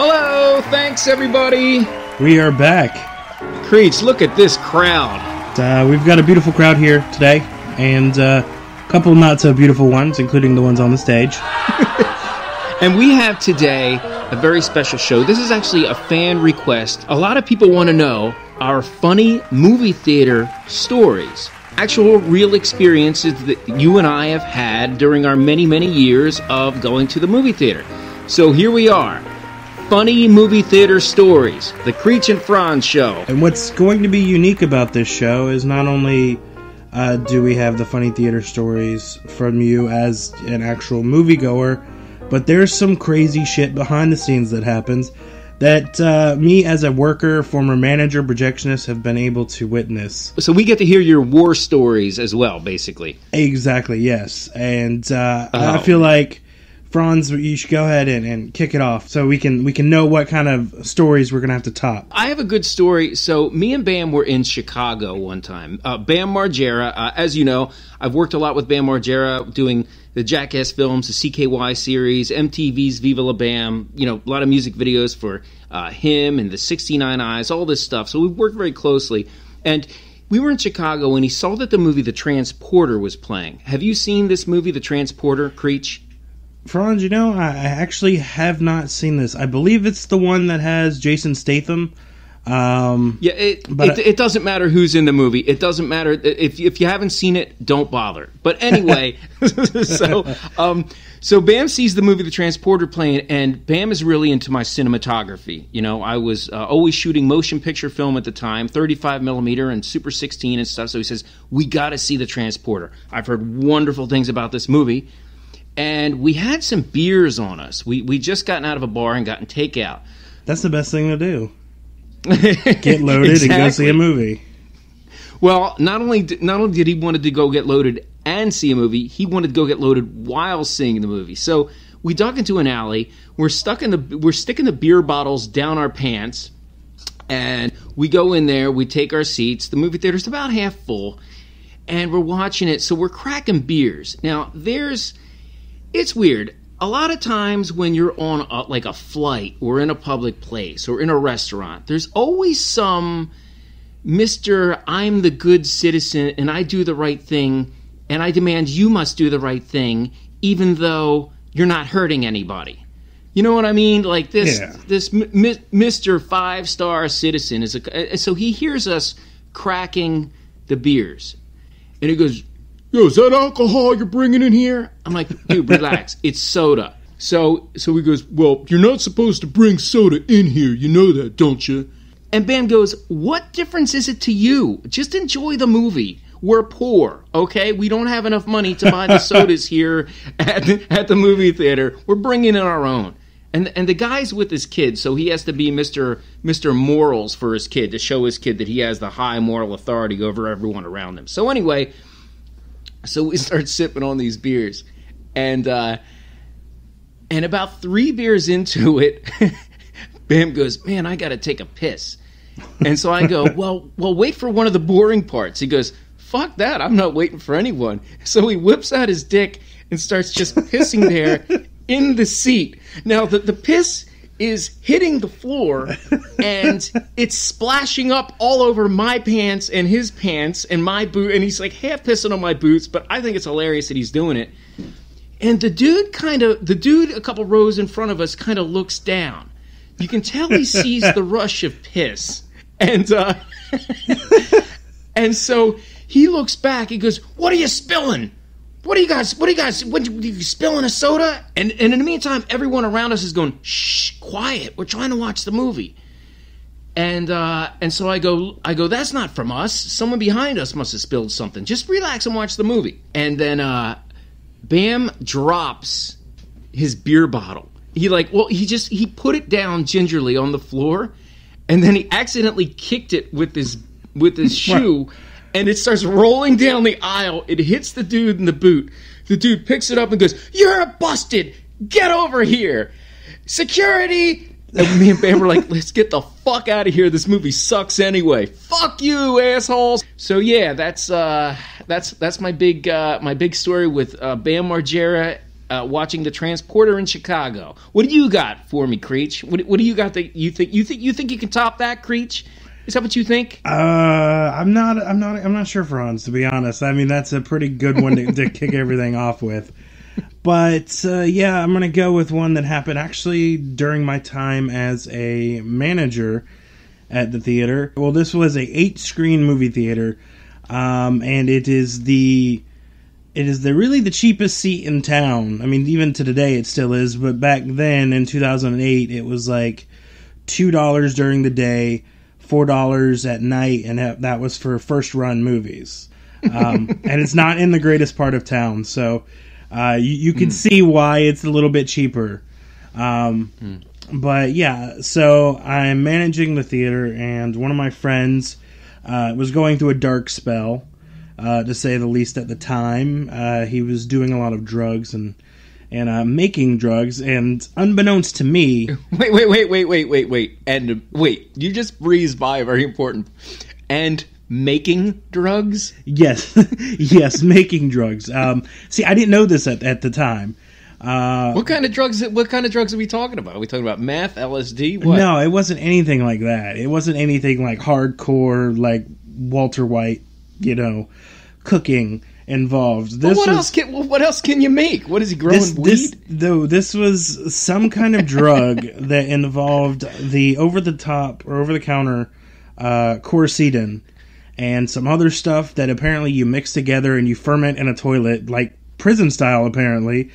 Hello, thanks everybody. We are back. Creech, look at this crowd. We've got a beautiful crowd here today, and a couple not so beautiful ones, including the ones on the stage. And we have today a very special show. This is actually a fan request. A lot of people want to know our funny movie theater stories. Actual real experiences that you and I have had during our many, many years of going to the movie theater. So here we are. Funny movie theater stories. The Creech and Frantz Show. And what's going to be unique about this show is not only do we have the funny theater stories from you as an actual moviegoer, but there's some crazy shit behind the scenes that happens that me as a worker, former manager, projectionist have been able to witness. So we get to hear your war stories as well, basically. Exactly, yes. And I feel like, Frantz, you should go ahead and kick it off so we can know what kind of stories we're going to have to top. I have a good story. So me and Bam were in Chicago one time. Bam Margera, as you know, I've worked a lot with Bam Margera doing the Jackass films, the CKY series, MTV's Viva La Bam, you know, a lot of music videos for him and the 69 Eyes, all this stuff. So we've worked very closely. And we were in Chicago and he saw that the movie The Transporter was playing. Have you seen this movie, The Transporter, Creech? Frantz, you know, I actually have not seen this. I believe it's the one that has Jason Statham. Yeah, it doesn't matter who's in the movie. It doesn't matter. If you haven't seen it, don't bother. But anyway, so Bam sees the movie The Transporter playing, and Bam is really into my cinematography. You know, I was always shooting motion picture film at the time, 35 millimeter and Super 16 and stuff. So he says, we got to see The Transporter. I've heard wonderful things about this movie. And we had some beers on us. We just gotten out of a bar and gotten takeout. That's the best thing to do. Get loaded exactly. And go see a movie. Well, not only did he wanted to go get loaded and see a movie, he wanted to go get loaded while seeing the movie. So we duck into an alley. We're sticking the beer bottles down our pants, and we go in there. We take our seats. The movie theater's about half full, and we're watching it. So we're cracking beers. Now it's weird. A lot of times when you're on a flight or in a public place or in a restaurant, there's always some Mr. I'm the good citizen and I do the right thing and I demand you must do the right thing even though you're not hurting anybody. You know what I mean? Like this, yeah. This Mr. Five-Star Citizen is so he hears us cracking the beers and he goes, yo, is that alcohol you're bringing in here? I'm like, dude, relax. It's soda. So he goes, well, you're not supposed to bring soda in here. You know that, don't you? And Bam goes, what difference is it to you? Just enjoy the movie. We're poor, okay? We don't have enough money to buy the sodas here at the movie theater. We're bringing in our own. And the guy's with his kid, so he has to be Mr. Morals for his kid to show his kid that he has the high moral authority over everyone around him. So anyway, so we start sipping on these beers, and about 3 beers into it, Bam goes, man, I got to take a piss. And so I go, well, wait for one of the boring parts. He goes, fuck that, I'm not waiting for anyone. So he whips out his dick and starts just pissing there in the seat. Now, the piss is hitting the floor, and it's splashing up all over my pants and his pants and my boot, and he's like half pissing on my boots, but I think it's hilarious that he's doing it. And the dude a couple rows in front of us kind of looks down. You can tell he sees the rush of piss. And and so he looks back, he goes, what are you spilling? What are you guys spilling a soda? And in the meantime, everyone around us is going, shh, quiet. We're trying to watch the movie. And so I go, that's not from us. Someone behind us must have spilled something. Just relax and watch the movie. And then Bam drops his beer bottle. He put it down gingerly on the floor, and then he accidentally kicked it with his shoe. And it starts rolling down the aisle. It hits the dude in the boot. The dude picks it up and goes, you're busted. Get over here. Security. And me and Bam were like, let's get the fuck out of here. This movie sucks anyway. Fuck you, assholes. So yeah, that's my big story with Bam Margera watching The Transporter in Chicago. What do you got for me, Creech? What do you got that you think you can top that, Creech? Is that what you think? I'm not sure, Franz, to be honest. I mean, that's a pretty good one to kick everything off with. But yeah, I'm gonna go with one that happened actually during my time as a manager at the theater. Well, this was a 8-screen movie theater, and it is really the cheapest seat in town. I mean, even to today it still is, but back then in 2008 it was like $2 during the day, $4 at night, and that was for first run movies. And it's not in the greatest part of town, so you can see why it's a little bit cheaper. But yeah, so I'm managing the theater, and one of my friends was going through a dark spell, to say the least at the time. He was doing a lot of drugs and making drugs, and unbeknownst to me... Wait. And wait, you just breezed by a very important... And... making drugs? Yes. Yes, making drugs. See, I didn't know this at the time. What kind of drugs are we talking about? Are we talking about meth, LSD? What? No, it wasn't anything like that. It wasn't anything like hardcore, like Walter White, cooking involved. This what else can you make? What is he growing, weed? This was some kind of drug that involved the over-the-top or over-the-counter quercetin. And some other stuff that apparently you mix together and you ferment in a toilet, like prison style, apparently,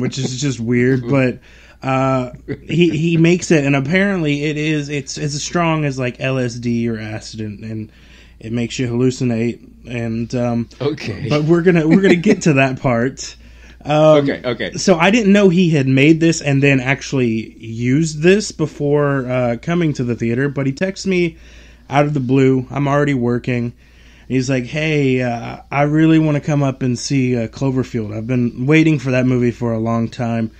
which is just weird. But he makes it, and apparently it's as strong as like LSD or acid, and it makes you hallucinate. And okay, but we're gonna get to that part. Okay. So I didn't know he had made this and then actually used this before coming to the theater. But he texts me. Out of the blue, I'm already working. And he's like, hey, I really want to come up and see Cloverfield. I've been waiting for that movie for a long time.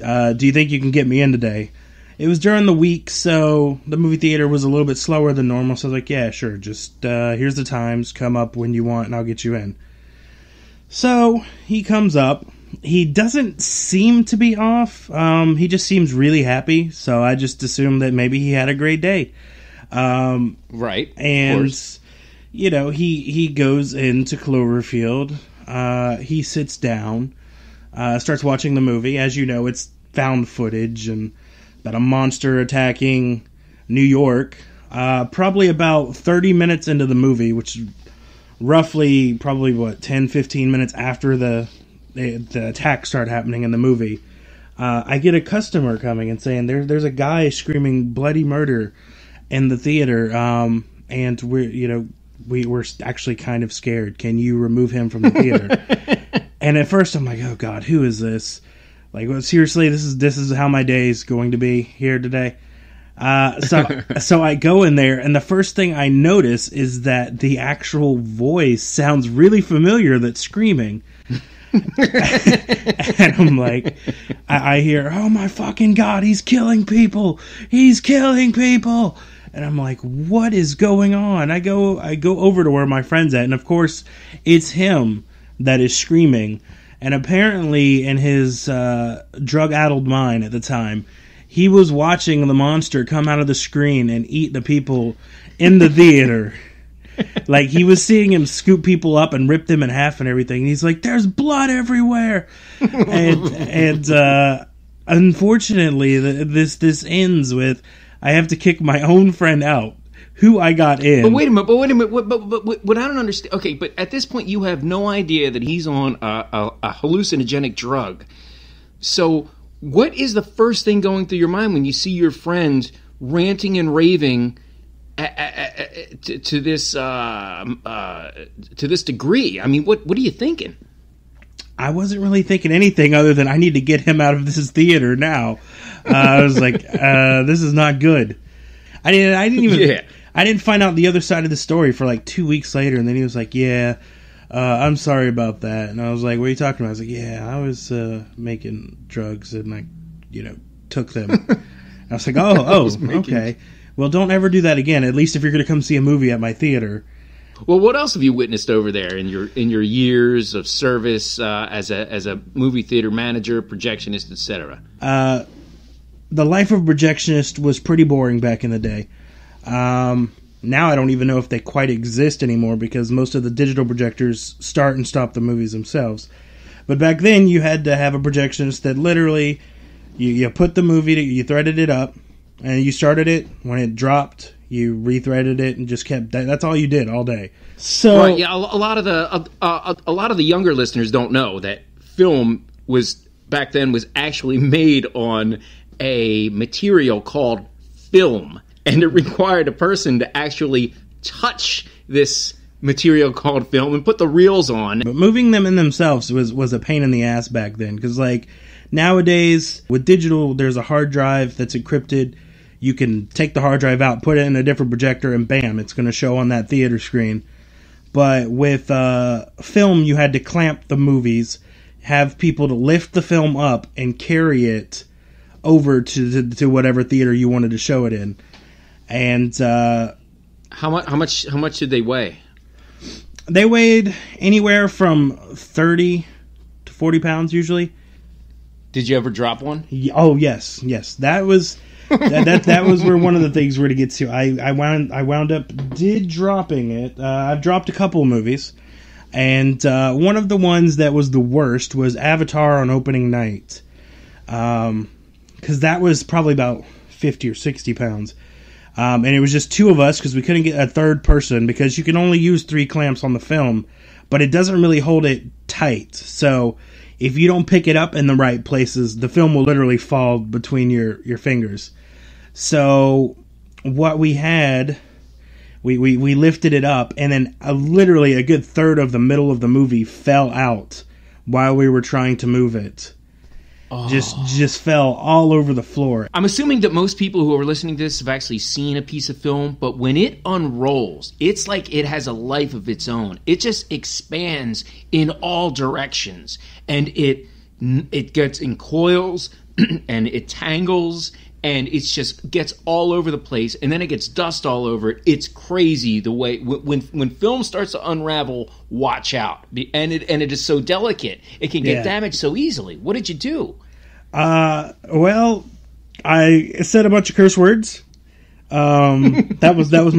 Do you think you can get me in today? It was during the week, so the movie theater was a little bit slower than normal. So I was like, yeah, sure. Just here's the times. Come up when you want, and I'll get you in. So he comes up. He doesn't seem to be off. He just seems really happy. So I just assumed that maybe he had a great day. Right. And, he goes into Cloverfield. He sits down, starts watching the movie. As you know, it's found footage and about a monster attacking New York. Probably about 30 minutes into the movie, which is roughly probably, 10, 15 minutes after the attacks start happening in the movie. I get a customer coming and saying, there's a guy screaming bloody murder in the theater, and we were actually kind of scared. Can you remove him from the theater? And at first I'm like, oh God, who is this? Like, well, seriously, this is how my day is going to be here today. So I go in there, and the first thing I notice is that the actual voice sounds really familiar. That's screaming. And I'm like, I hear, oh my fucking God, he's killing people. And I'm like, what is going on? I go over to where my friend's at, and of course, it's him that is screaming. And apparently, in his drug-addled mind at the time, he was watching the monster come out of the screen and eat the people in the theater. Like, he was seeing him scoop people up and rip them in half and everything. And he's like, there's blood everywhere. And unfortunately, this ends with... I have to kick my own friend out, who I got in. But wait a minute. What I don't understand... Okay, but at this point, you have no idea that he's on a hallucinogenic drug. So what is the first thing going through your mind when you see your friend ranting and raving to this degree? I mean, what are you thinking? I wasn't really thinking anything other than I need to get him out of this theater now. I was like, this is not good. I didn't find out the other side of the story for like 2 weeks later, and then he was like, yeah, I'm sorry about that. And I was like, what are you talking about? I was like, yeah, I was making drugs, and I, took them. And I was like, oh, okay. Well, don't ever do that again, at least if you're going to come see a movie at my theater. Well, what else have you witnessed over there in your years of service as a movie theater manager, projectionist, etc.? The life of a projectionist was pretty boring back in the day. Now I don't even know if they quite exist anymore because most of the digital projectors start and stop the movies themselves. But back then, you had to have a projectionist that literally, you put the movie, you threaded it up, and you started it when it dropped. You rethreaded it and just kept. That's all you did all day. So right, yeah, a lot of the younger listeners don't know that film was back then was actually made on a material called film, and it required a person to actually touch this material called film and put the reels on. But moving them in themselves was a pain in the ass back then, because like nowadays with digital, there's a hard drive that's encrypted. You can take the hard drive out, put it in a different projector, and bam, it's going to show on that theater screen. But with film, you had to clamp the movies, have people to lift the film up, and carry it over to whatever theater you wanted to show it in. And how much did they weigh? They weighed anywhere from 30 to 40 pounds usually. Did you ever drop one? Oh yes. That was. that was where one of the things we're to get to. I wound up dropping it. I've dropped a couple of movies, and one of the ones that was the worst was Avatar on opening night, because that was probably about 50 or 60 pounds, and it was just two of us because we couldn't get a third person because you can only use three clamps on the film, but it doesn't really hold it tight. So if you don't pick it up in the right places, the film will literally fall between your fingers. So what we had, we lifted it up, and then literally a good third of the middle of the movie fell out while we were trying to move it. Oh. Just fell all over the floor. I'm assuming that most people who are listening to this have actually seen a piece of film, but when it unrolls, it's like it has a life of its own. It just expands in all directions, and it gets in coils, and it tangles, and it just gets all over the place, and then it gets dust all over it. It's crazy the way when film starts to unravel. Watch out, and it is so delicate. It can get damaged so easily. What did you do? Well, I said a bunch of curse words. That was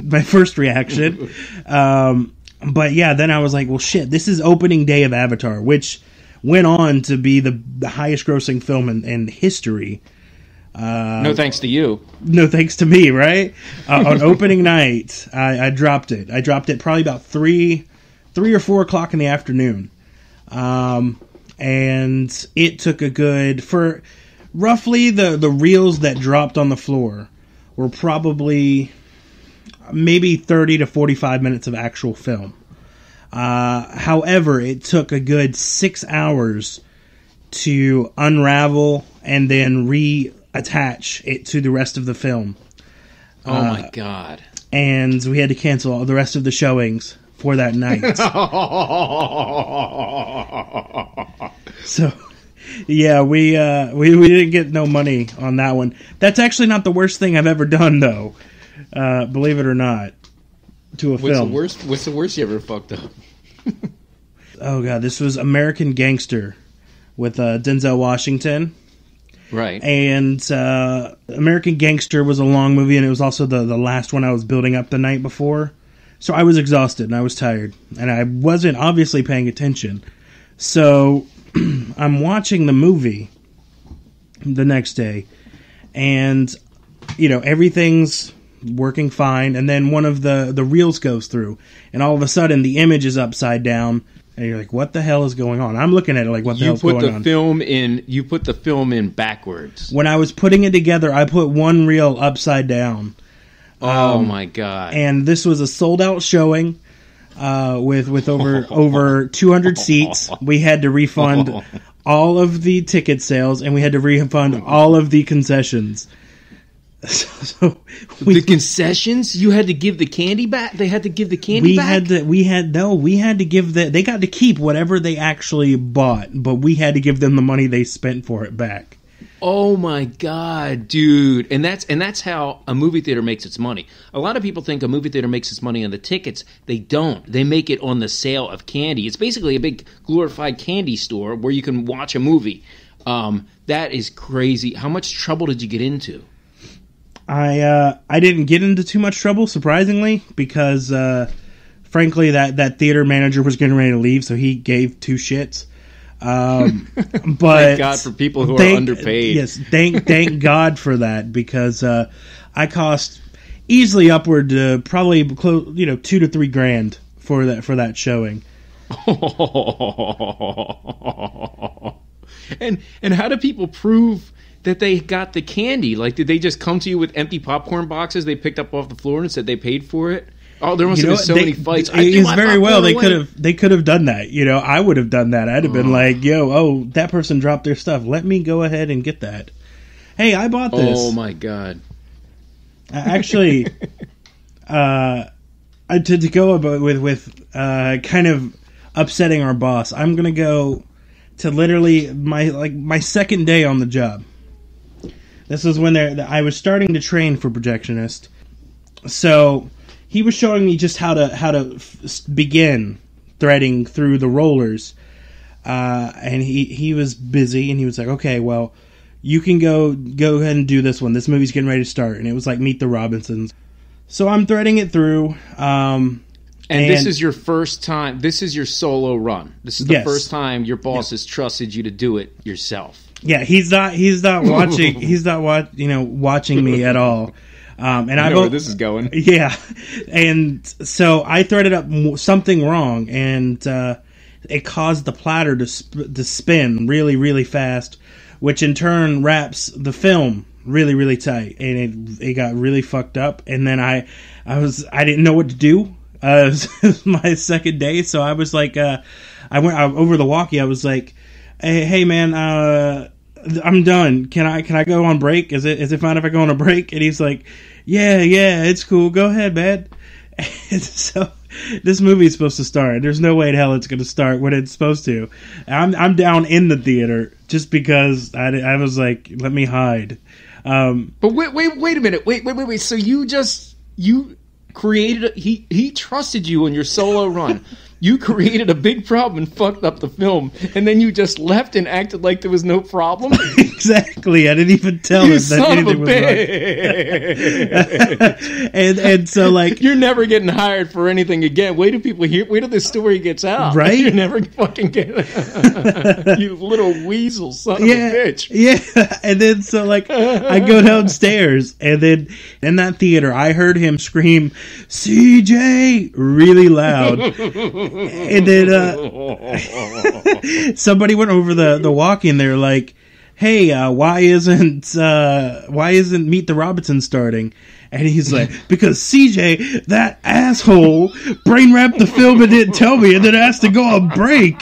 my first reaction. But yeah, then I was like, well, shit. This is opening day of Avatar, which went on to be the highest grossing film in history. No thanks to you. No thanks to me, right? On opening night, I dropped it. I dropped it probably about 3 or 4 o'clock in the afternoon. And it took a good... For roughly the reels that dropped on the floor were probably maybe 30 to 45 minutes of actual film. However, it took a good 6 hours to unravel and then attach it to the rest of the film. Oh my god. And we had to cancel all the rest of the showings for that night. So yeah, we didn't get no money on that one. That's actually not the worst thing I've ever done though. Believe it or not. To a film. What's the worst you ever fucked up? Oh god, this was American Gangster with Denzel Washington. Right. And American Gangster was a long movie, and it was also the last one I was building up the night before. So I was exhausted, and I was tired, and I wasn't obviously paying attention. So I'm watching the movie the next day, and, you know, everything's working fine. And then one of the reels goes through, and all of a sudden the image is upside down. And you're like, what the hell is going on? I'm looking at it like, what the hell's going on? You put the film in backwards. When I was putting it together, I put one reel upside down. Oh, my God. And this was a sold-out showing with over 200 seats. We had to refund all of the ticket sales, and we had to refund all of the concessions. The concessions? You had to give the candy back? They had to give the candy back? We had to give they got to keep whatever they actually bought, but we had to give them the money they spent for it back. Oh my God, dude. And that's how a movie theater makes its money. A lot of people think a movie theater makes its money on the tickets. They don't. They make it on the sale of candy. It's basically a big glorified candy store where you can watch a movie. That is crazy. How much trouble did you get into? I didn't get into too much trouble, surprisingly, because frankly that theater manager was getting ready to leave, so he gave two shits. But thank God for people who are underpaid. Yes, thank God for that, because I cost easily upward to probably $2,000 to $3,000 for that showing. And how do people prove that they got the candy? Like, did they just come to you with empty popcorn boxes they picked up off the floor and said they paid for it? Oh, there must have been many fights. It's very well they could have done that. I would have done that. I'd have been like, that person dropped their stuff. Let me go ahead and get that. Hey, I bought this. Oh my God! Actually, to go about with kind of upsetting our boss, I'm gonna go to literally my second day on the job. This is when I was starting to train for projectionist, so. He was showing me just how to begin threading through the rollers, and he was busy, and he was like, "Okay, well, you can go ahead and do this one. This movie's getting ready to start," and it was like Meet the Robinsons. So I'm threading it through. And this is your first time. This is your solo run. This is the first time your boss has trusted you to do it yourself. Yeah, he's not watching. He's not watching me at all. And I know where this is going. Yeah, and so I threaded up something wrong, and it caused the platter to spin really, really fast, which in turn wraps the film really, really tight, and it got really fucked up. And then I didn't know what to do. It was my second day, so I was like, I went over the walkie. I was like, "Hey, man." I'm done. Can I go on break? Is it fine if I go on a break? And he's like, yeah, it's cool. Go ahead, man. And so this movie is supposed to start. There's no way in hell it's going to start when it's supposed to. I'm down in the theater just because I was like, let me hide. But wait a minute. Wait. So you created he trusted you on your solo run. You created a big problem and fucked up the film, and then you just left and acted like there was no problem? Exactly. I didn't even tell him that anything was wrong. and so, like... You're never getting hired for anything again. Wait till people hear... Wait till this story gets out. Right? You're never fucking getting... You little weasel son of a bitch. Yeah. And then, so, like, I go downstairs, and then in that theater, I heard him scream, CJ, really loud. And then somebody went over the walkie and they're like, "Hey, why isn't Meet the Robinsons starting?" And he's like, "Because CJ, that asshole, brain wrapped the film and didn't tell me, and then asked to go on break."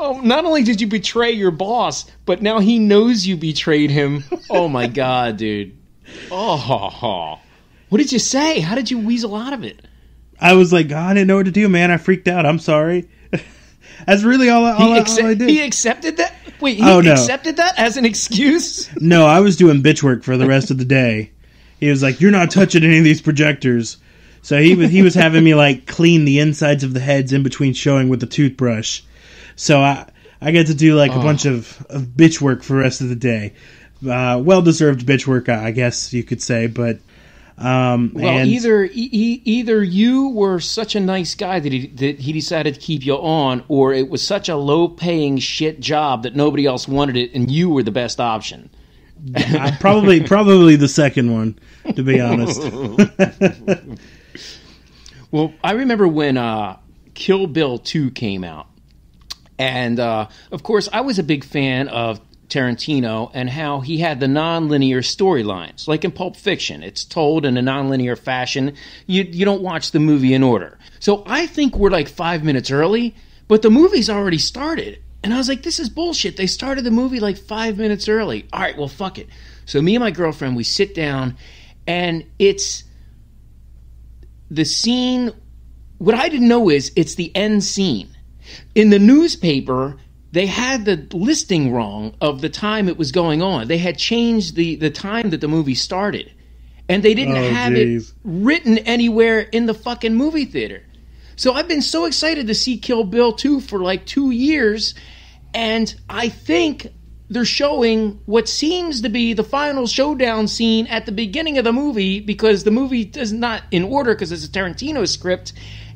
Not only did you betray your boss, but now he knows you betrayed him. Oh my God, dude! Oh ha ha. What did you say? How did you weasel out of it? I was like, I didn't know what to do, man. I freaked out. I'm sorry. That's really all I did. He accepted that? Wait, accepted that as an excuse? No, I was doing bitch work for the rest of the day. He was like, "You're not touching any of these projectors." So he was having me, like, clean the insides of the heads in between showing with a toothbrush. So I got to do, like, a bunch of bitch work for the rest of the day. Well-deserved bitch work, I guess you could say, but... either you were such a nice guy that he decided to keep you on, or it was such a low-paying shit job that nobody else wanted it, and you were the best option. Probably the second one, to be honest. Well, I remember when Kill Bill 2 came out, and of course, I was a big fan of Tarantino and how he had the non-linear storylines. Like in Pulp Fiction, it's told in a non-linear fashion. You don't watch the movie in order. So I think we're like 5 minutes early, but the movie's already started. And I was like, this is bullshit. They started the movie like 5 minutes early. All right, well, fuck it. So me and my girlfriend, we sit down, and it's the scene. What I didn't know is it's the end scene. In the newspaper, they had the listing wrong of the time it was going on. They had changed the time that the movie started. And they didn't have it written anywhere in the fucking movie theater. So I've been so excited to see Kill Bill 2 for like 2 years. And I think they're showing what seems to be the final showdown scene at the beginning of the movie, because the movie is not in order because it's a Tarantino script.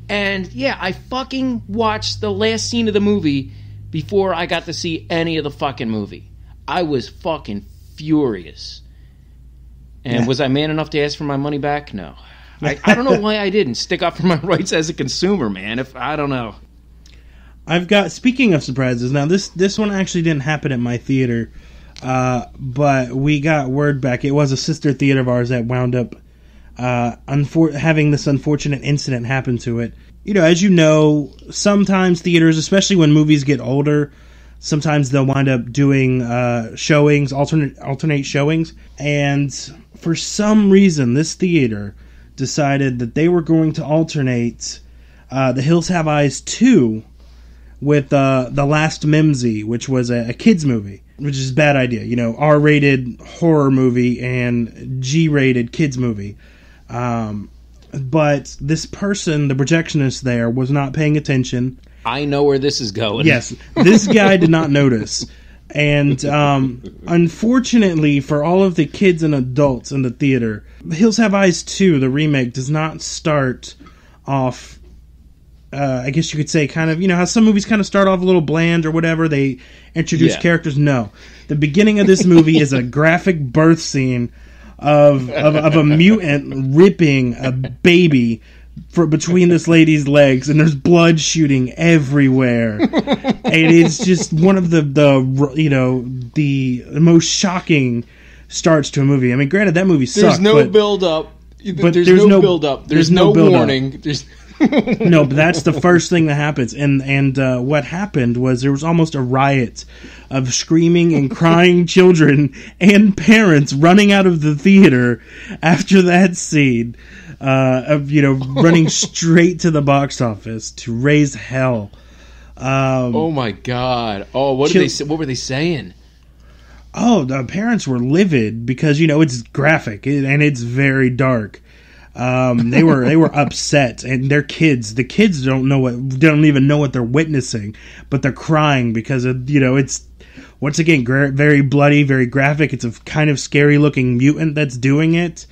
And yeah, I fucking watched the last scene of the movie before I got to see any of the fucking movie. I was fucking furious. And was I man enough to ask for my money back? No. I don't know why I didn't stick up for my rights as a consumer, man. If I don't know. I've got, speaking of surprises, now this one actually didn't happen at my theater, but we got word back. It was a sister theater of ours that wound up having this unfortunate incident happen to it. You know, as you know, sometimes theaters, especially when movies get older, sometimes they'll wind up doing showings, alternate showings. And for some reason, this theater decided that they were going to alternate The Hills Have Eyes 2 with The Last Mimsy, which was a kid's movie, which is a bad idea. You know, R-rated horror movie and G-rated kids movie. But this person, the projectionist there, was not paying attention. I know where this is going. Yes, this guy did not notice. And unfortunately for all of the kids and adults in the theater, Hills Have Eyes 2, the remake, does not start off, I guess you could say, kind of, you know, how some movies kind of start off a little bland or whatever. They introduce characters. No. The beginning of this movie is a graphic birth scene of a mutant ripping a baby between this lady's legs, and there's blood shooting everywhere. And it's just one of the you know, the most shocking starts to a movie. I mean, granted, that movie sucked. There's no build up. But there's no build up. There's no warning. There's no, but that's the first thing that happens. And what happened was there was almost a riot of screaming and crying children and parents running out of the theater after that scene, of, you know, running straight to the box office to raise hell. Oh my God! Oh, what were they saying? Oh, the parents were livid because, you know, it's graphic and it's very dark. They were upset, and their kids. The kids don't even know what they're witnessing, but they're crying because of, you know, it's once again very bloody, very graphic. It's a kind of scary looking mutant that's doing it,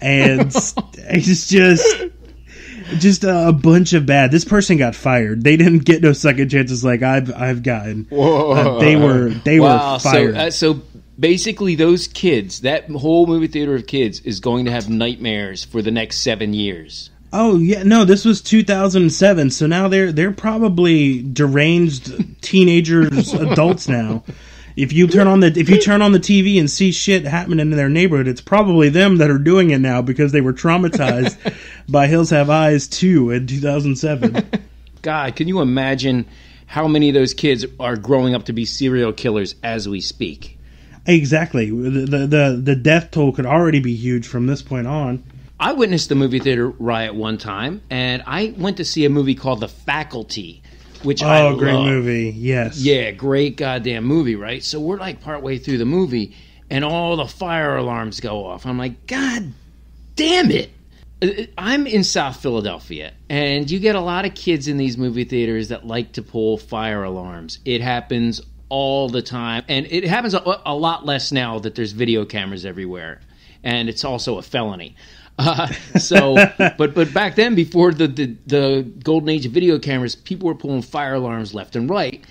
and it's just a bunch of bad. This person got fired. They didn't get no second chances like I've gotten. Whoa. They were fired. So basically, those kids, that whole movie theater of kids, is going to have nightmares for the next 7 years. Oh, yeah. No, this was 2007, so now they're probably deranged teenagers, adults now. If you turn on the TV and see shit happening in their neighborhood, it's probably them that are doing it now because they were traumatized by Hills Have Eyes 2 in 2007. God, can you imagine how many of those kids are growing up to be serial killers as we speak? Exactly. The death toll could already be huge from this point on. I witnessed the movie theater riot one time, and I went to see a movie called The Faculty, which I love. Oh, great movie, yes. Yeah, great goddamn movie, right? So we're like partway through the movie, and all the fire alarms go off. I'm like, God damn it. I'm in South Philadelphia, and you get a lot of kids in these movie theaters that like to pull fire alarms. It happens all the time, and it happens a lot less now that there's video cameras everywhere, and it's also a felony. But back then, before the golden age of video cameras, people were pulling fire alarms left and right.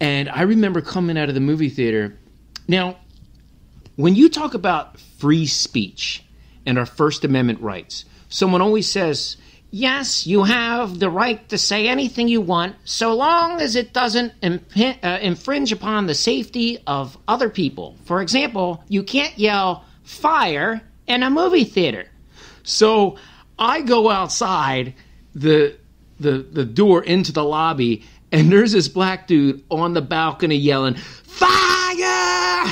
And I remember coming out of the movie theater. Now, when you talk about free speech and our First Amendment rights, someone always says, yes, you have the right to say anything you want, so long as it doesn't infringe upon the safety of other people. For example, you can't yell fire in a movie theater. So I go outside the door into the lobby, and there's this black dude on the balcony yelling, fire!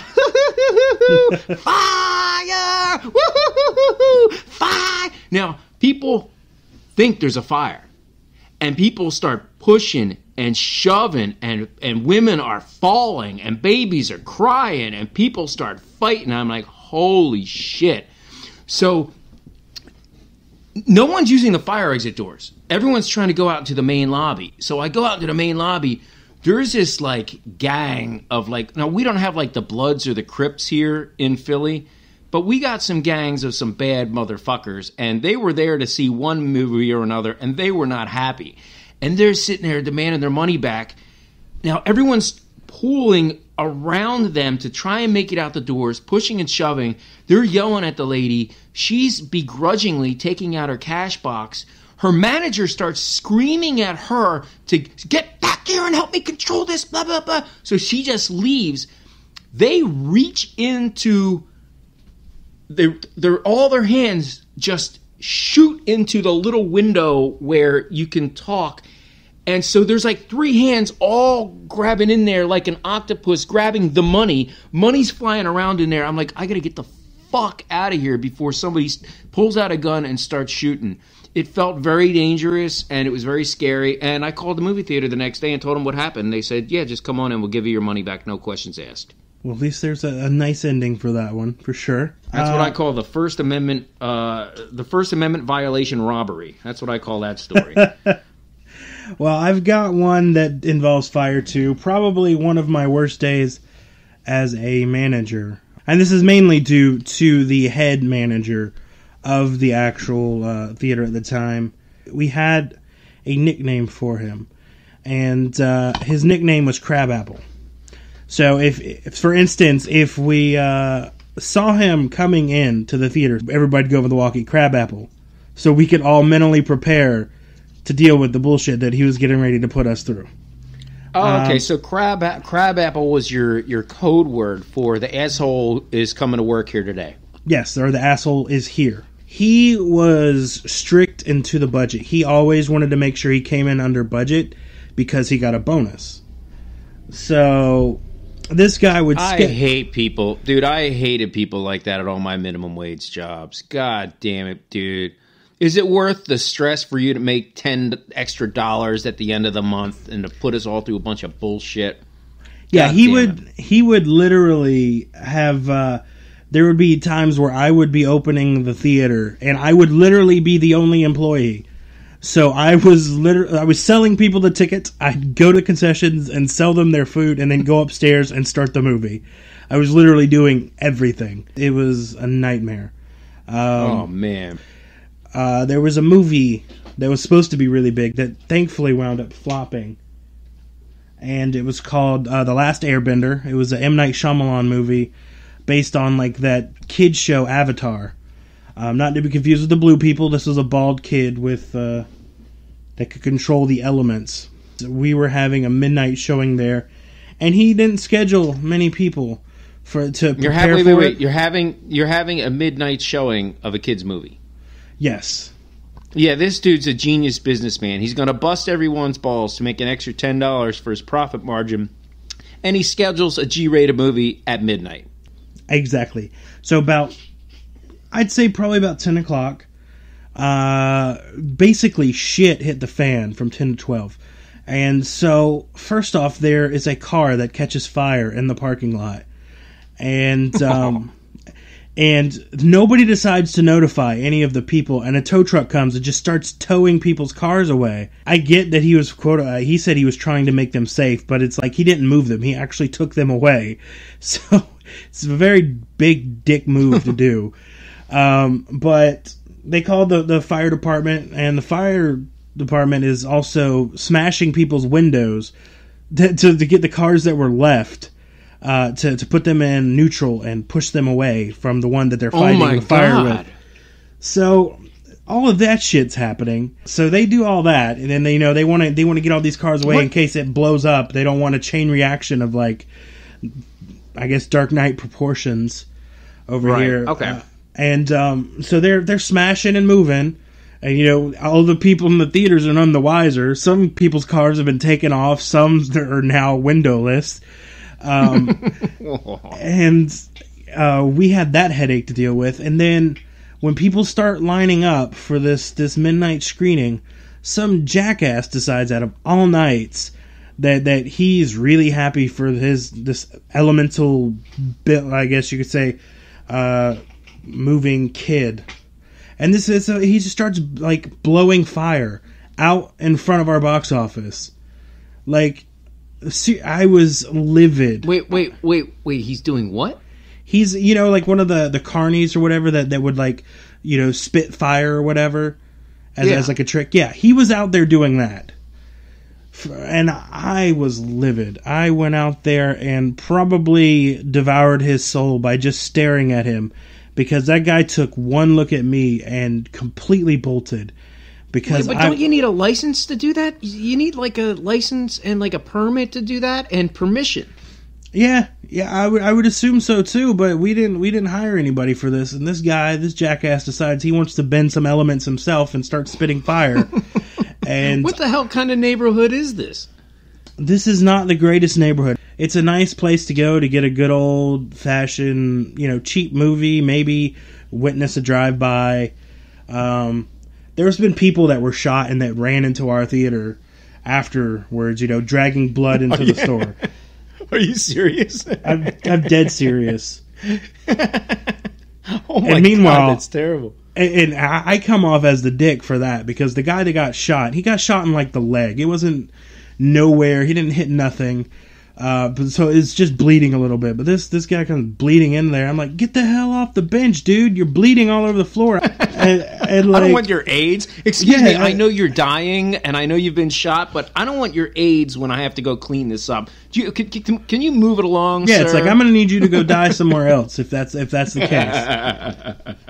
Fire! Fire! Now, people think there's a fire, and people start pushing and shoving, and women are falling, and babies are crying, and people start fighting. I'm like, holy shit. So no one's using the fire exit doors. Everyone's trying to go out to the main lobby. So I go out to the main lobby. There's this like gang of like, now we don't have like the Bloods or the Crips here in Philly, but we got some gangs of some bad motherfuckers, and they were there to see one movie or another, and they were not happy. And they're sitting there demanding their money back. Now everyone's pooling around them to try and make it out the doors, pushing and shoving. They're yelling at the lady. She's begrudgingly taking out her cash box. Her manager starts screaming at her to get back here and help me control this, blah, blah, blah. So she just leaves. They reach into all their hands just shoot into the little window where you can talk. And so there's like three hands all grabbing in there like an octopus grabbing the money. Money's flying around in there. I'm like, I got to get the fuck out of here before somebody pulls out a gun and starts shooting. It felt very dangerous, and it was very scary. And I called the movie theater the next day and told them what happened. They said, yeah, just come on and we'll give you your money back. No questions asked. Well, at least there's a nice ending for that one, for sure. That's what I call the First Amendment violation robbery. That's what I call that story. Well, I've got one that involves fire, too. Probably one of my worst days as a manager. And this is mainly due to the head manager of the actual theater at the time. We had a nickname for him, and his nickname was Crabapple. So if for instance, if we saw him coming in to the theater, everybody'd go over the walkie, Crabapple, so we could all mentally prepare to deal with the bullshit that he was getting ready to put us through. Oh, okay. So Crabapple was your code word for the asshole is coming to work here today. Yes, or the asshole is here. He was strict and to the budget. He always wanted to make sure he came in under budget because he got a bonus. So this guy would skip. I hate people. Dude, I hated people like that at all my minimum wage jobs. God damn it, dude. Is it worth the stress for you to make 10 extra dollars at the end of the month and to put us all through a bunch of bullshit? Yeah, he would literally have there would be times where I would be opening the theater and I would literally be the only employee. So I was selling people the tickets. I'd go to concessions and sell them their food and then go upstairs and start the movie. I was literally doing everything. It was a nightmare. Oh, man. There was a movie that was supposed to be really big that thankfully wound up flopping. And it was called The Last Airbender. It was an M Night Shyamalan movie based on like that kids show Avatar. Not to be confused with the blue people. This was a bald kid with that could control the elements. We were having a midnight showing there, and he didn't schedule many people to prepare for it. You're having a midnight showing of a kid's movie. Yes. Yeah, this dude's a genius businessman. He's going to bust everyone's balls to make an extra $10 for his profit margin, and he schedules a G-rated movie at midnight. Exactly. So I'd say probably about 10 o'clock. Basically, shit hit the fan from 10 to 12. And so, first off, there is a car that catches fire in the parking lot. And and nobody decides to notify any of the people. And a tow truck comes and just starts towing people's cars away. I get that he was, quote, he said he was trying to make them safe. But it's like he didn't move them. He actually took them away. So it's a very big dick move to do. But they called the fire department, and the fire department is also smashing people's windows to get the cars that were left to put them in neutral and push them away from the one that they're fighting the fire with. So all of that shit's happening. So they do all that, and then they they want to get all these cars away in case it blows up. They don't want a chain reaction of like, I guess, Dark Knight proportions over here. Okay. And so they're smashing and moving, and all the people in the theaters are none the wiser. Some people's cars have been taken off, some are now windowless, and we had that headache to deal with. And then when people start lining up for this midnight screening, some jackass decides out of all nights that he's really happy for this elemental bit, I guess you could say, moving kid. And this is he just starts like blowing fire out in front of our box office. Like, see, I was livid. Wait, he's doing what? He's, you know, like one of the carnies or whatever that would, like, you know, spit fire or whatever as like a trick. Yeah, he was out there doing that. And I was livid. I went out there and probably devoured his soul by just staring at him, because that guy took one look at me and completely bolted. Because but don't you need a license to do that? You need like a license and like a permit to do that, and permission. Yeah, I would assume so too. But we didn't hire anybody for this, and this jackass decides he wants to bend some elements himself and start spitting fire. And what the hell kind of neighborhood is this? This is not the greatest neighborhood. It's a nice place to go to get a good old fashioned, you know, cheap movie. Maybe witness a drive by. There's been people that were shot and that ran into our theater afterwards, you know, dragging blood into the store. Are you serious? I'm dead serious. Oh my God, that's terrible. And I come off as the dick for that, because the guy that got shot, he got shot in like the leg. It wasn't nowhere. He didn't hit nothing. So it's just bleeding a little bit. But this guy comes bleeding in there. I'm like, get the hell off the bench, dude. You're bleeding all over the floor. And like, I don't want your AIDS. Excuse me, I know you're dying, and I know you've been shot, but I don't want your AIDS when I have to go clean this up. Can you move it along, sir? Yeah, it's like, I'm going to need you to go die somewhere else if that's the case.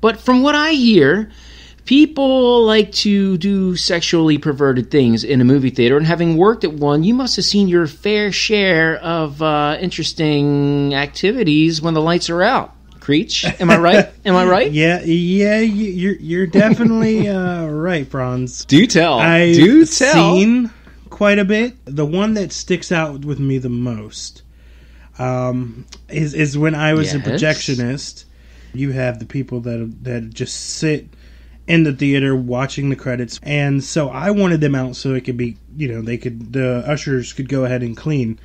But from what I hear, people like to do sexually perverted things in a movie theater, and having worked at one, you must have seen your fair share of interesting activities when the lights are out. Creech, am I right? Yeah, you're definitely right, Bronze. Do tell. I've seen quite a bit. The one that sticks out with me the most is when I was a projectionist. You have the people that just sit in the theater watching the credits, and so I wanted them out so it could be, you know, the ushers could go ahead and clean.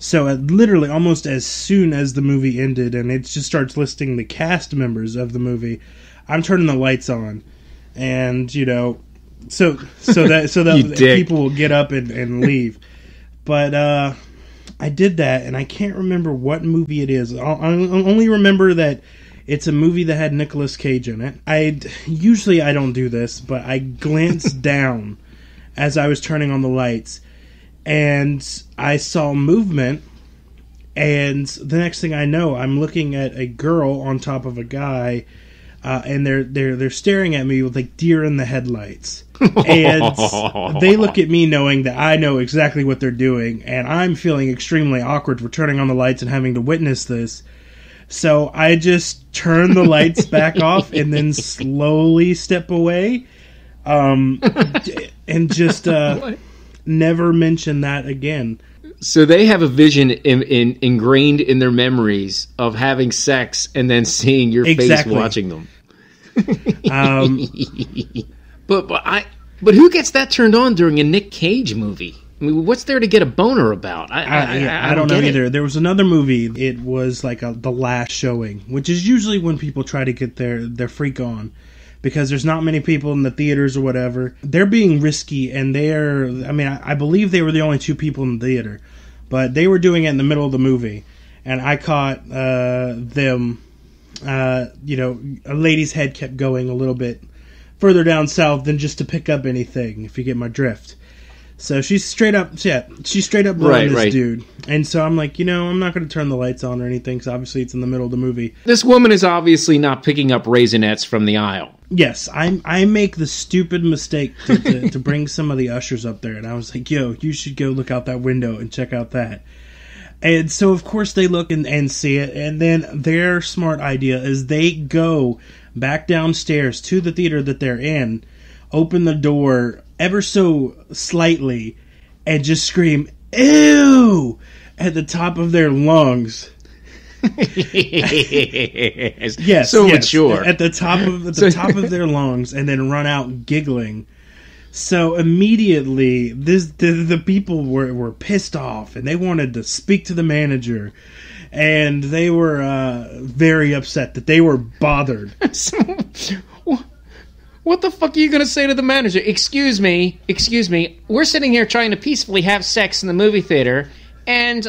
So literally almost as soon as the movie ended and it just starts listing the cast members of the movie, I'm turning the lights on, and you know, so that people will get up and leave. But I did that, and I can't remember what movie it is. I only remember that it's a movie that had Nicolas Cage in it. Usually I don't do this, but I glanced down as I was turning on the lights, and I saw movement, and the next thing I know, I'm looking at a girl on top of a guy, and they're staring at me with like deer in the headlights. And they look at me knowing that I know exactly what they're doing, and I'm feeling extremely awkward for turning on the lights and having to witness this. So I just turn the lights back off and then slowly step away, and just never mention that again. So they have a vision ingrained in their memories of having sex and then seeing your face watching them. But who gets that turned on during a Nick Cage movie? I mean, what's there to get a boner about? I don't know either. There was another movie. It was like the last showing, which is usually when people try to get their freak on, because there's not many people in the theaters or whatever. They're being risky, and I believe they were the only two people in the theater, but they were doing it in the middle of the movie, and I caught them. You know, a lady's head kept going a little bit further down south than just to pick up anything, if you get my drift. So she's straight up blowing this dude. And so I'm like, you know, I'm not going to turn the lights on or anything, because obviously it's in the middle of the movie. This woman is obviously not picking up Raisinets from the aisle. Yes, I make the stupid mistake to bring some of the ushers up there. And I was like, yo, you should go look out that window and check out that. And so, of course, they look and see it. And then their smart idea is they go back downstairs to the theater that they're in, open the door ever so slightly, and just scream, ew, at the top of their lungs. Yes. Mature. At the top of their lungs, and then run out giggling. So immediately, the people were pissed off, and they wanted to speak to the manager, and they were very upset that they were bothered. So, what the fuck are you going to say to the manager? Excuse me, we're sitting here trying to peacefully have sex in the movie theater, and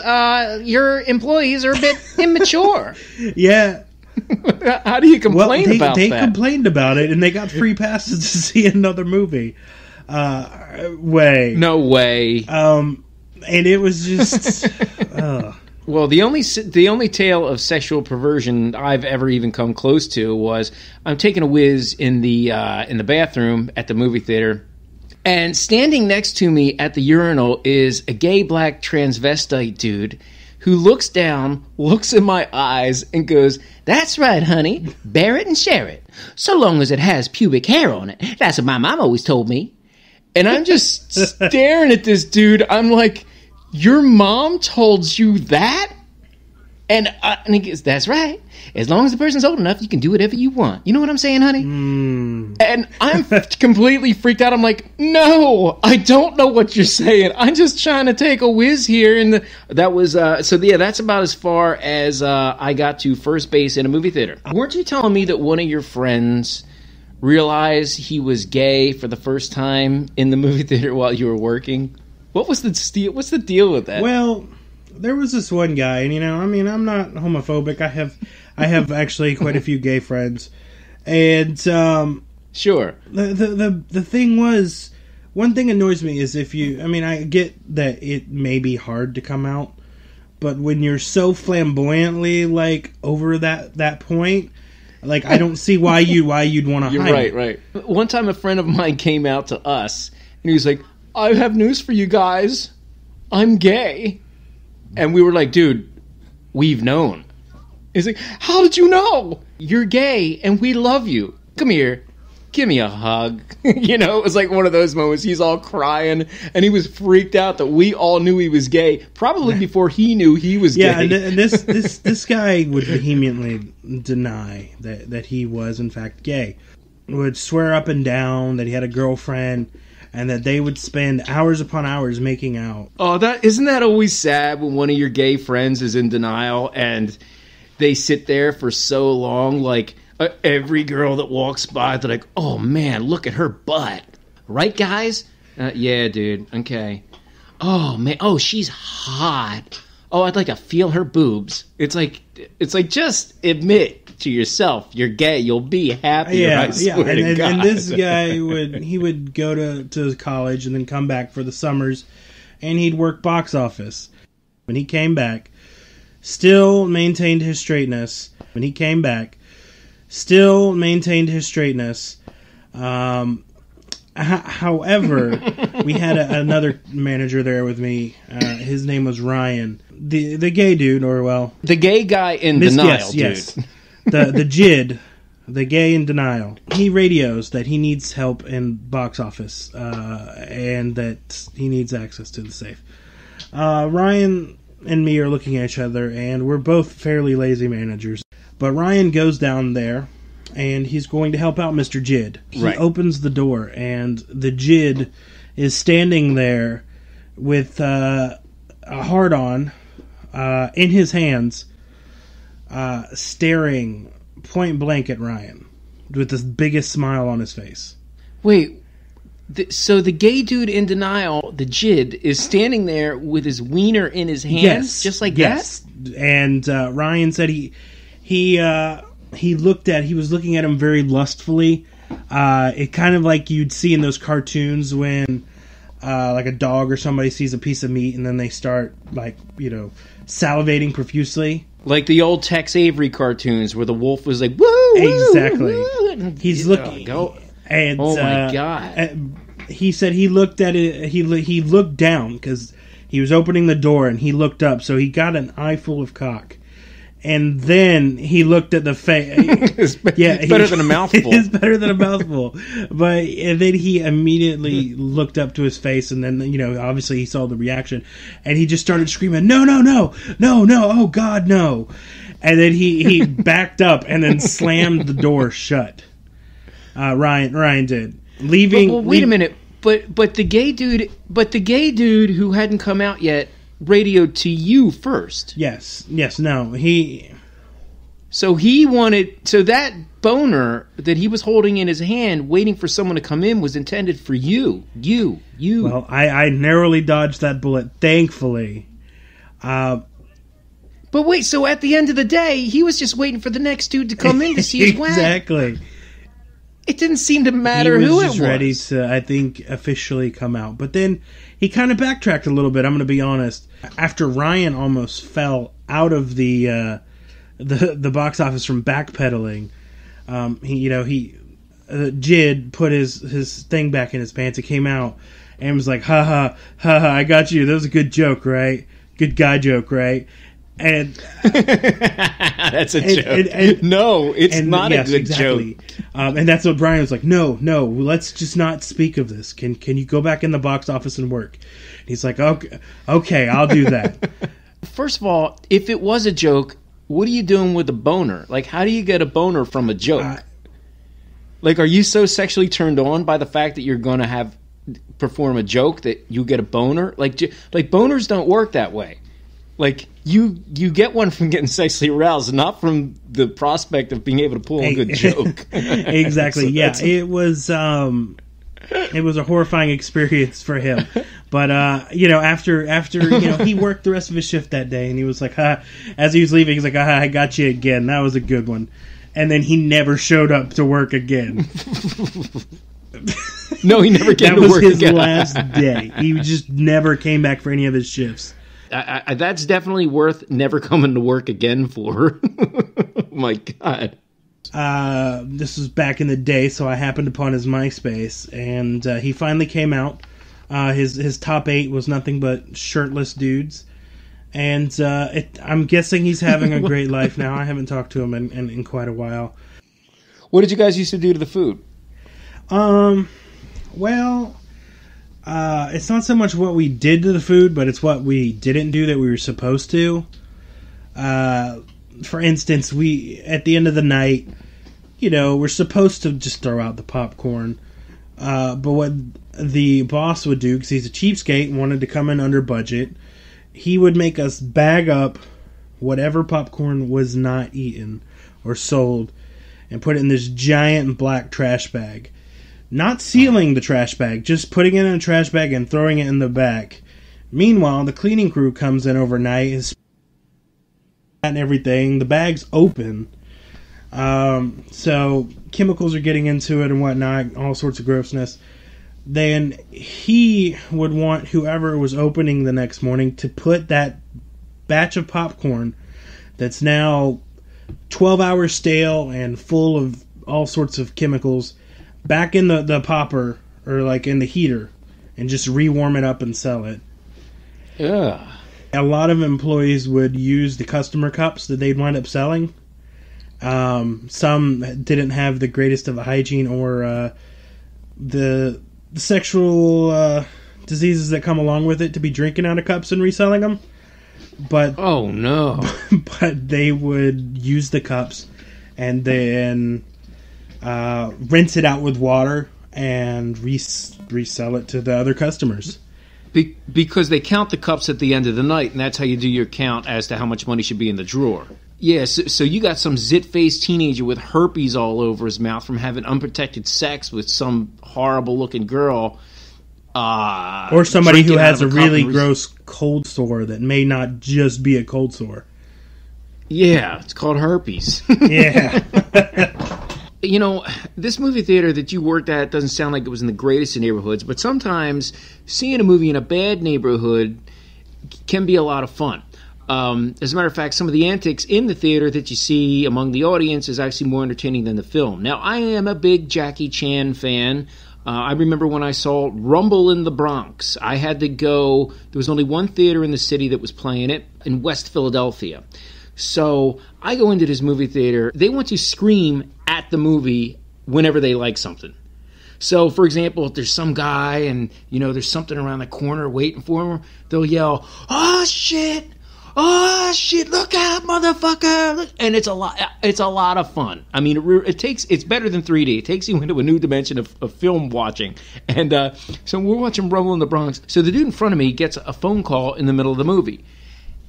your employees are a bit immature. Yeah. How do you complain about that? They complained about it, and they got free passes to see another movie. No way. And it was just. Well, the only tale of sexual perversion I've ever even come close to was I'm taking a whiz in the bathroom at the movie theater, and standing next to me at the urinal is a gay black transvestite dude who looks down, looks in my eyes, and goes, "That's right, honey, bear it and share it, so long as it has pubic hair on it. That's what my mom always told me." And I'm just staring at this dude. I'm like, your mom told you that? And he goes, "That's right. As long as the person's old enough, you can do whatever you want. You know what I'm saying, honey?" Mm. And I'm completely freaked out. I'm like, no, I don't know what you're saying. I'm just trying to take a whiz here. And that was, that's about as far as I got to first base in a movie theater. Weren't you telling me that one of your friends realized he was gay for the first time in the movie theater while you were working? What's the deal with that? Well, there was this one guy, and I'm not homophobic. I have actually quite a few gay friends, and sure. The thing was, one thing annoys me is if you. I mean, I get that it may be hard to come out, but when you're so flamboyantly like over that point. Like, I don't see why you'd want to hide. You're right, right. One time a friend of mine came out to us, and he was like, "I have news for you guys. I'm gay." And we were like, "Dude, we've known." He's like, "How did you know? You're gay, and we love you. Come here. Give me a hug." It was like one of those moments. He's all crying, and he was freaked out that we all knew he was gay, probably before he knew he was gay. Yeah, and this guy would vehemently deny that he was, in fact, gay. Would swear up and down that he had a girlfriend, and that they would spend hours upon hours making out. Oh, isn't that always sad when one of your gay friends is in denial, and they sit there for so long, like... every girl that walks by, they're like, "Oh, man, look at her butt." Right, guys? Yeah, dude. Okay. "Oh, man. Oh, she's hot. Oh, I'd like to feel her boobs." It's like just admit to yourself you're gay. You'll be happier, I swear to God. And this guy would go to college and then come back for the summers, and he'd work box office. When he came back, still maintained his straightness. However, we had another manager there with me. His name was Ryan. The gay dude, or well... The gay guy in denial, yes, dude. Yes. The JID, the gay in denial. He radios that he needs help in box office, and that he needs access to the safe. Ryan and me are looking at each other, and we're both fairly lazy managers. But Ryan goes down there, and he's going to help out Mr. JID. He opens the door, and the JID is standing there with a hard-on in his hands, staring point-blank at Ryan with the biggest smile on his face. Wait, so the gay dude in denial, the JID, is standing there with his wiener in his hands? Yes. Just like that? And Ryan said he was looking at him very lustfully. It kind of like you'd see in those cartoons when like a dog or somebody sees a piece of meat and then they start salivating profusely. Like the old Tex Avery cartoons where the wolf was like, "Woo!" Exactly. Woo. He's looking. Oh my God! He said he looked at it. He looked down because he was opening the door, and he looked up, so he got an eyeful of cock. And then he looked at the face. It's better than a mouthful. It's better than a mouthful. And then he immediately looked up to his face, and then, obviously he saw the reaction. And he just started screaming, "No, no, no, no, no, oh, God, no." And then he backed up and then slammed the door shut. Ryan did. Leaving. Well, wait a minute. But the gay dude who hadn't come out yet radioed to you first. So he wanted, so that boner that he was holding in his hand waiting for someone to come in was intended for you. You. Well, I narrowly dodged that bullet, thankfully. But wait, so at the end of the day, he was just waiting for the next dude to come in to see his whack. Exactly. It didn't seem to matter who it was. He was ready to, I think, officially come out. But then he kind of backtracked a little bit, I'm going to be honest. After Ryan almost fell out of the box office from backpedaling, Jid put his thing back in his pants. It came out and was like, ha ha, I got you. That was a good joke, right? Good guy joke, right? And that's a joke. No, it's not a good joke. And that's what Brian was like, no, let's just not speak of this. Can you go back in the box office and work? And he's like, okay, I'll do that. First of all, if it was a joke, what are you doing with a boner? Like, how do you get a boner from a joke? Like, are you so sexually turned on by the fact that you're going to perform a joke that you get a boner? Like boners don't work that way. Like, you get one from getting sexually aroused, not from the prospect of being able to pull a good joke. Exactly, It was a horrifying experience for him. But, after he worked the rest of his shift that day, and he was like, as he was leaving, he's like, I got you again. That was a good one. And then he never showed up to work again. No, he never came to work again. That was his last day. He just never came back for any of his shifts. I that's definitely worth never coming to work again for. My God. This was back in the day, so I happened upon his MySpace, and he finally came out. His top 8 was nothing but shirtless dudes, and I'm guessing he's having a great life now. I haven't talked to him in quite a while. What did you guys used to do to the food? It's not so much what we did to the food, but it's what we didn't do that we were supposed to. For instance, we, at the end of the night, we're supposed to just throw out the popcorn. But what the boss would do, because he's a cheapskate, wanted to come in under budget, he would make us bag up whatever popcorn was not eaten or sold and put it in this giant black trash bag. Not sealing the trash bag, just putting it in a trash bag and throwing it in the back. Meanwhile, the cleaning crew comes in overnight, is and everything. The bag's open, so chemicals are getting into it and whatnot, all sorts of grossness. Then he would want whoever was opening the next morning to put that batch of popcorn that's now 12 hours stale and full of all sorts of chemicals back in the popper, or like in the heater, and just rewarm it up and sell it. Yeah. A lot of employees would use the customer cups that they'd wind up selling. Some didn't have the greatest of a hygiene, or the sexual diseases that come along with it, to be drinking out of cups and reselling them. But oh no! But they would use the cups, and then rinse it out with water and resell it to the other customers. Because they count the cups at the end of the night, and that's how you do your count as to how much money should be in the drawer. Yeah, so you got some zit-faced teenager with herpes all over his mouth from having unprotected sex with some horrible-looking girl. Or somebody who has a really gross cold sore that may not just be a cold sore. Yeah, it's called herpes. Yeah. This movie theater that you worked at doesn't sound like it was in the greatest of neighborhoods, but sometimes seeing a movie in a bad neighborhood can be a lot of fun. As a matter of fact, some of the antics in the theater that you see among the audience is actually more entertaining than the film. Now, I am a big Jackie Chan fan. I remember when I saw Rumble in the Bronx. I had to go. There was only one theater in the city that was playing it, in West Philadelphia. So I go into this movie theater. They want to scream at the movie whenever they like something. So, for example, if there's some guy and, there's something around the corner waiting for him, they'll yell, "Oh, shit! oh shit, look out, motherfucker! Look. And it's a lot of fun. I mean, it's better than 3D. It takes you into a new dimension of film watching. And so we're watching Rumble in the Bronx. So the dude in front of me gets a phone call in the middle of the movie,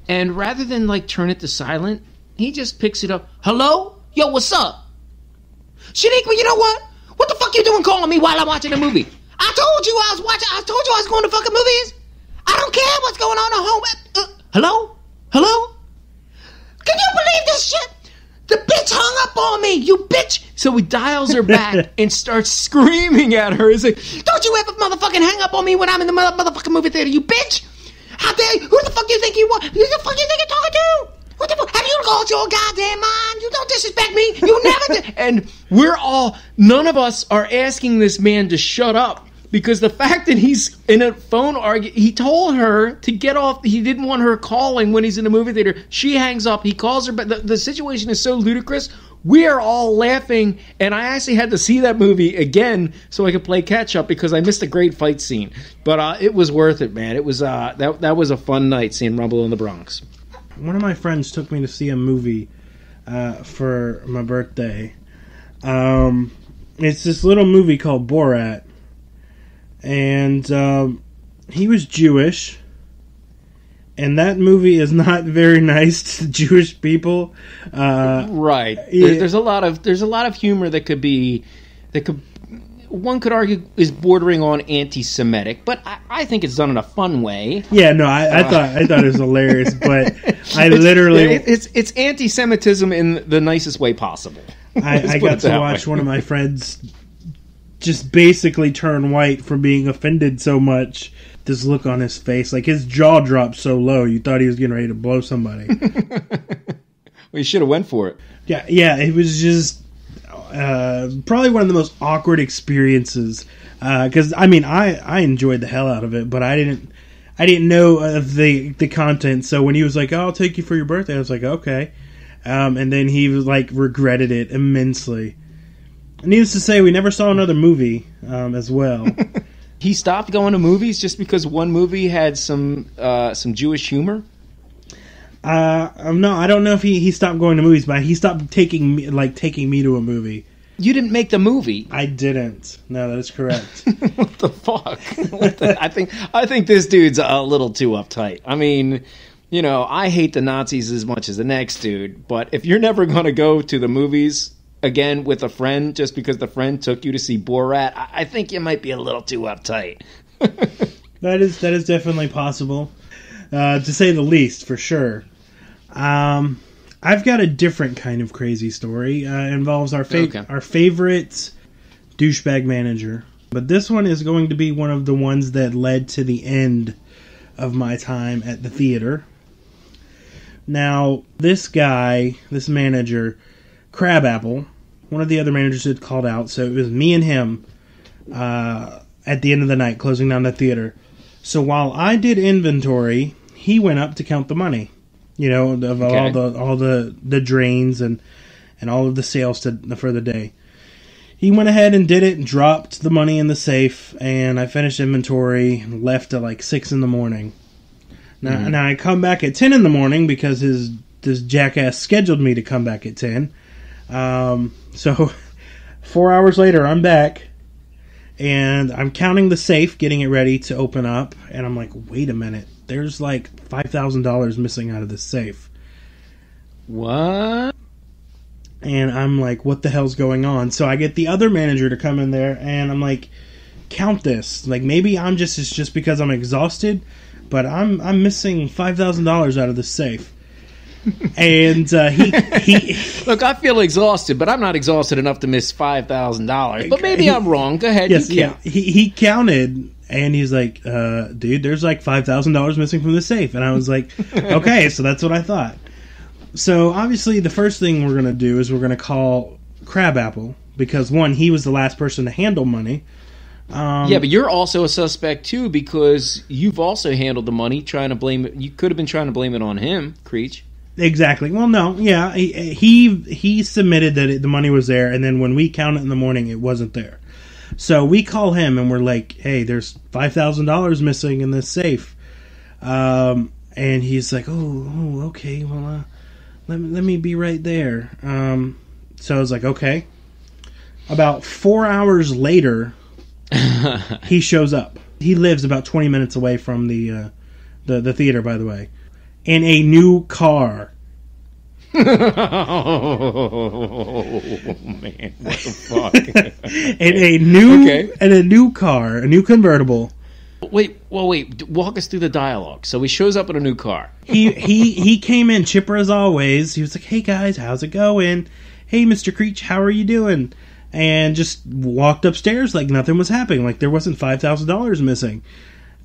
and rather than like turn it to silent, he just picks it up. Hello, yo, what's up? Shaniqua, you know what? What the fuck you doing calling me while I'm watching a movie? I told you I was watching. I told you I was going to fucking movies. I don't care what's going on at home. Hello? Hello? Can you believe this shit? The bitch hung up on me, you bitch. So he dials her back and starts screaming at her. He's like, don't you ever motherfucking hang up on me when I'm in the motherfucking movie theater, you bitch. How dare you? Who the fuck you think you are? Who the fuck you think you're talking to? What the fuck? Have you called your goddamn mind? You don't disrespect me. You never did. And we're all, none of us are asking this man to shut up. Because the fact that he's in a phone argument, he told her to get off. He didn't want her calling when he's in the movie theater. She hangs up. He calls her. But the situation is so ludicrous. We are all laughing. And I actually had to see that movie again so I could play catch up because I missed a great fight scene. But it was worth it, man. It was that was a fun night seeing Rumble in the Bronx. One of my friends took me to see a movie for my birthday. It's this little movie called Borat. And he was Jewish, and that movie is not very nice to Jewish people. Right? There's a lot of humor that could one could argue is bordering on anti-Semitic, but I think it's done in a fun way. Yeah, no, I thought it was hilarious, but it's anti-Semitism in the nicest way possible. I got to watch one of my friends just basically turn white from being offended so much. This look on his face, like his jaw dropped so low, you thought he was getting ready to blow somebody. Well, you should have went for it. Yeah, it was just probably one of the most awkward experiences. Because I mean, I enjoyed the hell out of it, but I didn't know of the content. So when he was like, "Oh, I'll take you for your birthday," I was like, "Okay," and then he was like regretted it immensely. Needless to say, we never saw another movie as well. He stopped going to movies just because one movie had some Jewish humor? No, I don't know if he stopped going to movies, but he stopped taking me to a movie. You didn't make the movie. I didn't. No, that is correct. What the fuck? I think this dude's a little too uptight. I mean, you know, I hate the Nazis as much as the next dude, but if you're never going to go to the movies again with a friend just because the friend took you to see Borat, I think you might be a little too uptight. That is definitely possible, to say the least, for sure. I've got a different kind of crazy story. It involves our favorite douchebag manager, but this one is going to be one of the ones that led to the end of my time at the theater. Now, this manager Crabapple, one of the other managers had called out, so it was me and him at the end of the night closing down the theater. So while I did inventory, he went up to count the money, you know, of all the drains and all of the sales for the day. He went ahead and did it and dropped the money in the safe, and I finished inventory and left at like 6 in the morning. Now I come back at 10 in the morning because this jackass scheduled me to come back at 10. So 4 hours later, I'm back and I'm counting the safe, getting it ready to open up. And I'm like, wait a minute, there's like $5,000 missing out of this safe. What? And I'm like, what the hell's going on? So I get the other manager to come in there and I'm like, count this. Like, maybe it's just because I'm exhausted, but I'm missing $5,000 out of the safe. And he look, I feel exhausted, but I'm not exhausted enough to miss $5,000. But maybe I'm wrong. Go ahead. Yes, you count. He counted, and he's like, dude, there's like $5,000 missing from the safe. And I was like, okay, so that's what I thought. So obviously the first thing we're going to do is we're going to call Crabapple because, one, he was the last person to handle money. Yeah, but you're also a suspect too because you've also handled the money, you could have been trying to blame it on him, Creech. Exactly. Well, no, yeah, he submitted that the money was there, and then when we count it in the morning, it wasn't there. So we call him, and we're like, hey, there's $5,000 missing in this safe. And he's like, oh, okay, well, let me be right there. So I was like, okay. About 4 hours later, he shows up. He lives about 20 minutes away from the theater, by the way, in a new car. Oh man, what the fuck! In a new car, a new convertible. Wait. Walk us through the dialogue. So he shows up in a new car. He came in chipper as always. He was like, "Hey guys, how's it going? Hey, Mr. Creech, how are you doing?" And just walked upstairs like nothing was happening, like there wasn't $5,000 missing.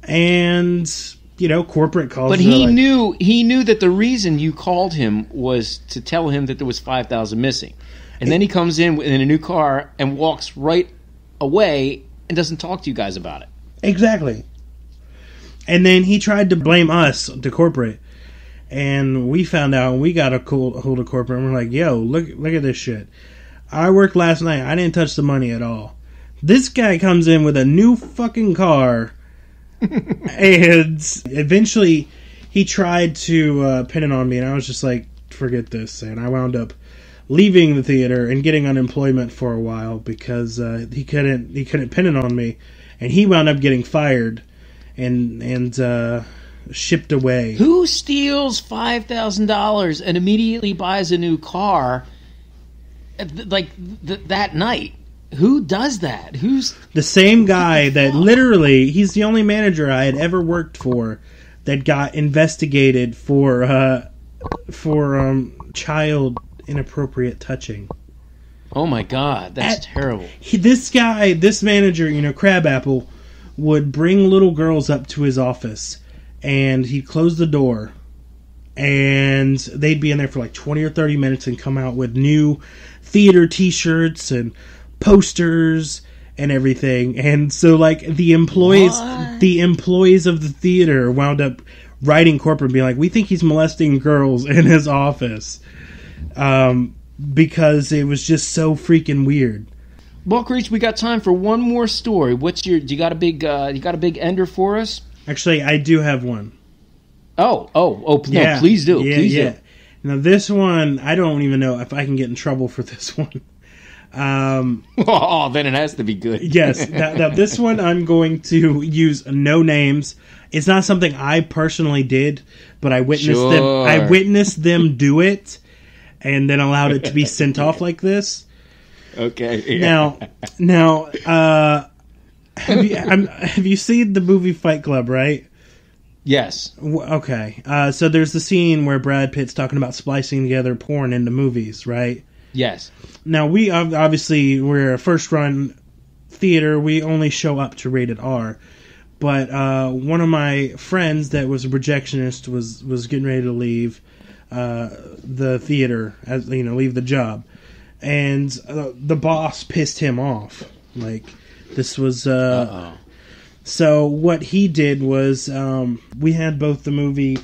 And you know, corporate calls. But he knew that the reason you called him was to tell him that there was $5,000 missing. And then he comes in a new car and walks right away and doesn't talk to you guys about it. Exactly. And then he tried to blame us, the corporate. And we found out, and we got a hold of corporate, and we're like, yo, look at this shit. I worked last night. I didn't touch the money at all. This guy comes in with a new fucking car. And eventually he tried to pin it on me, and I was just like, forget this. And I wound up leaving the theater and getting unemployment for a while because he couldn't pin it on me, and he wound up getting fired and shipped away. Who steals $5,000 and immediately buys a new car that night? Who does that? Who's the same guy that literally, he's the only manager I had ever worked for that got investigated for child inappropriate touching. Oh my God, that's terrible. This manager, you know, Crabapple, would bring little girls up to his office, and he'd close the door, and they'd be in there for like 20 or 30 minutes and come out with new theater T-shirts and posters and everything. And so like the employees of the theater wound up writing corporate being like, we think he's molesting girls in his office, because it was just so freaking weird. Well, Creech, we got time for one more story. Do you got a big ender for us? Actually, I do have one. Please do. Please do. Now this one, I don't even know if I can get in trouble for this one. Then it has to be good. Yes. Now this one I'm going to use no names. It's not something I personally did, but I witnessed them. I witnessed them do it, and then allowed it to be sent off like this. Okay. Yeah. Now, have you seen the movie Fight Club? Right. Yes. Okay. So there's the scene where Brad Pitt's talking about splicing together porn into movies, right? Yes. Now, we're a first-run theater. We only show up to rated R. But one of my friends that was a projectionist was getting ready to leave the theater, leave the job. And the boss pissed him off. Like, this was... So what he did was we had both the movie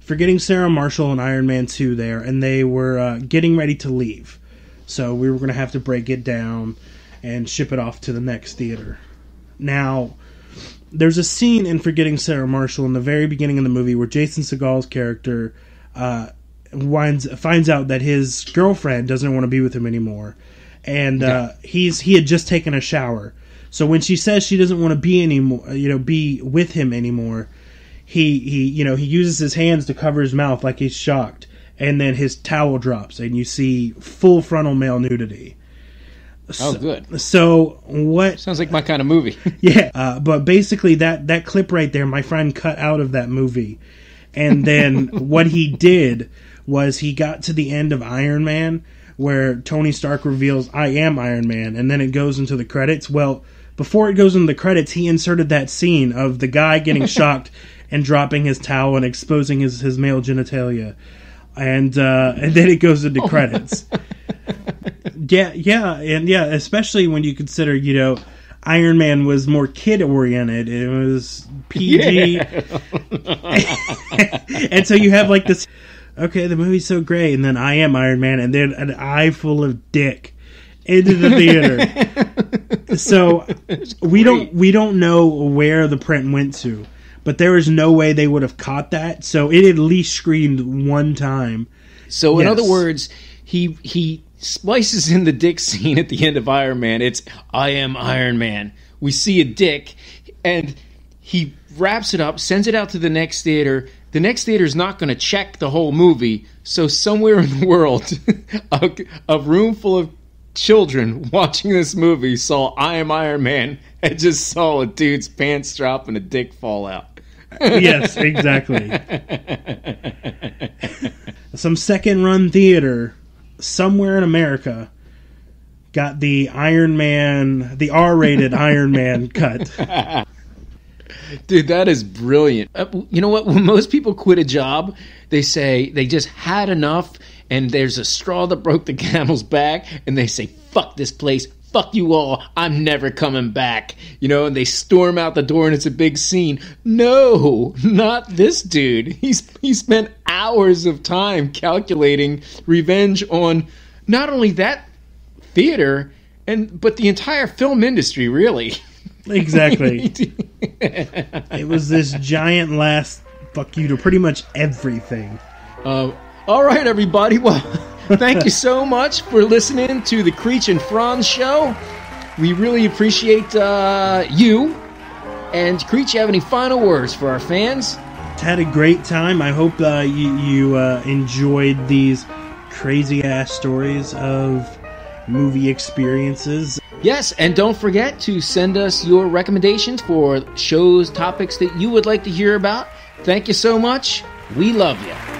Forgetting Sarah Marshall and Iron Man 2 there, and they were getting ready to leave. So we were going to have to break it down and ship it off to the next theater. Now, there's a scene in Forgetting Sarah Marshall in the very beginning of the movie where Jason Segal's character finds out that his girlfriend doesn't want to be with him anymore. And he had just taken a shower. So when she says she doesn't want to be with him anymore, he uses his hands to cover his mouth like he's shocked. And then his towel drops, and you see full frontal male nudity. Good. So what... Sounds like my kind of movie. Yeah, but basically that clip right there, my friend cut out of that movie. And then what he did was he got to the end of Iron Man, where Tony Stark reveals, I am Iron Man, and then it goes into the credits. Well, before it goes into the credits, he inserted that scene of the guy getting shocked and dropping his towel and exposing his male genitalia. And then it goes into credits. Especially when you consider, you know, Iron Man was more kid oriented. It was PG, and so you have like this. Okay, the movie's so great, and then I am Iron Man, and then an eye full of dick into the theater. So we don't know where the print went to. but there is no way they would have caught that. So it at least screamed one time. So in other words, he splices in the dick scene at the end of Iron Man. It's, I am Iron Man. We see a dick, and he wraps it up, sends it out to the next theater. The next theater is not going to check the whole movie. So somewhere in the world, a room full of children watching this movie saw I Am Iron Man and just saw a dude's pants drop and a dick fall out. Yes, exactly. Some second-run theater somewhere in America got the Iron Man, the R-rated Iron Man cut. Dude, that is brilliant. You know what? When most people quit a job, they say they just had enough and there's a straw that broke the camel's back and they say, fuck this place, fuck you all, I'm never coming back. You know, and they storm out the door and it's a big scene. No, not this dude. He spent hours of time calculating revenge on not only that theater, but the entire film industry, really. Exactly. It was this giant last fuck you to pretty much everything. All right, everybody. Well, thank you so much for listening to the Creech and Frantz Show. We really appreciate you. And Creech, you have any final words for our fans? Had a great time. I hope you enjoyed these crazy-ass stories of movie experiences. Yes, and don't forget to send us your recommendations for shows, topics that you would like to hear about. Thank you so much. We love you.